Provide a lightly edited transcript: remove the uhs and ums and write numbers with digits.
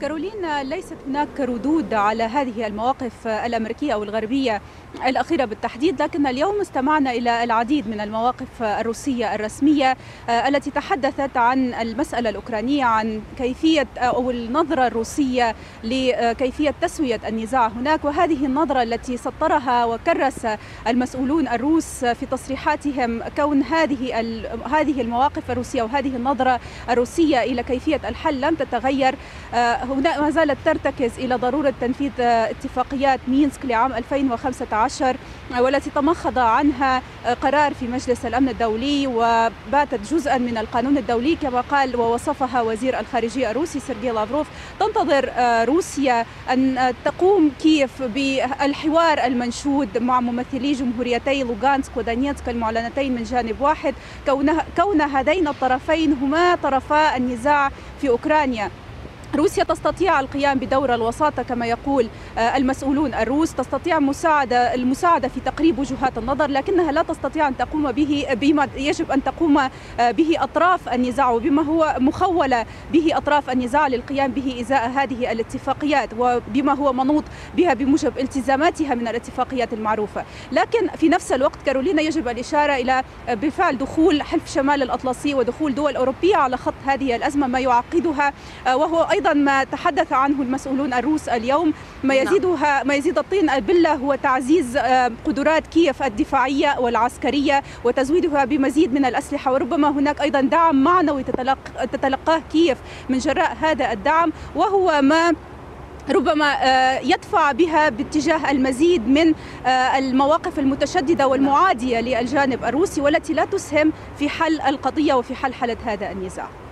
كارولين، ليست هناك ردود على هذه المواقف الأمريكية أو الغربية الأخيرة بالتحديد، لكن اليوم استمعنا إلى العديد من المواقف الروسية الرسمية التي تحدثت عن المسألة الأوكرانية، عن كيفية أو النظرة الروسية لكيفية تسوية النزاع هناك، وهذه النظرة التي سطرها وكرس المسؤولون الروس في تصريحاتهم كون هذه المواقف الروسية وهذه النظرة الروسية إلى كيفية الحل لم تتغير. هنا ما زالت ترتكز إلى ضرورة تنفيذ اتفاقيات مينسك لعام 2015 والتي تمخض عنها قرار في مجلس الأمن الدولي وباتت جزءا من القانون الدولي كما قال ووصفها وزير الخارجية الروسي سيرجي لافروف. تنتظر روسيا أن تقوم كييف بالحوار المنشود مع ممثلي جمهوريتي لوغانسك ودانيتسك المعلنتين من جانب واحد، كون هذين الطرفين هما طرفا النزاع في أوكرانيا. روسيا تستطيع القيام بدور الوساطة كما يقول المسؤولون الروس، تستطيع المساعدة في تقريب وجهات النظر، لكنها لا تستطيع أن تقوم به بما يجب أن تقوم به أطراف النزاع وبما هو مخولة به أطراف النزاع للقيام به إزاء هذه الاتفاقيات وبما هو منوط بها بموجب التزاماتها من الاتفاقيات المعروفة. لكن في نفس الوقت كارولينا يجب الإشارة إلى بالفعل دخول حلف شمال الأطلسي ودخول دول أوروبية على خط هذه الأزمة، ما يعقدها وهو أيضا ما تحدث عنه المسؤولون الروس اليوم، ما يزيد الطين البلة هو تعزيز قدرات كييف الدفاعية والعسكرية وتزويدها بمزيد من الأسلحة، وربما هناك أيضا دعم معنوي تتلقاه كييف من جراء هذا الدعم، وهو ما ربما يدفع بها باتجاه المزيد من المواقف المتشددة والمعادية للجانب الروسي والتي لا تسهم في حل القضية وفي حل حالة هذا النزاع.